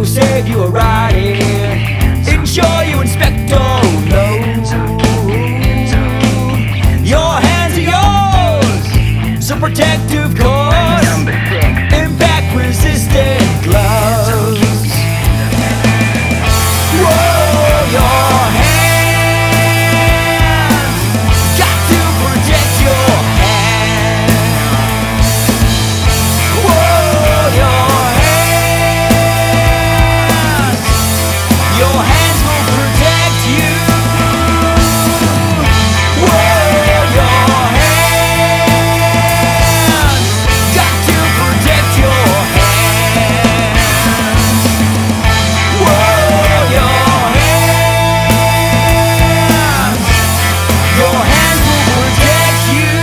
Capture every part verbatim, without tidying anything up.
Go save you a ride in. Ensure you inspect all loads. Your hands are yours, so protective course. Impact resistant gloves. Whoa, your hands. Got to protect your hands. Whoa, your hands. Your hands will protect you. Whoa, your hands. Got to protect your hands. Whoa, your hands. Your hands will protect you.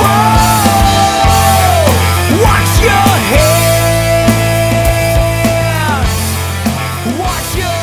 Watch your hands. Watch your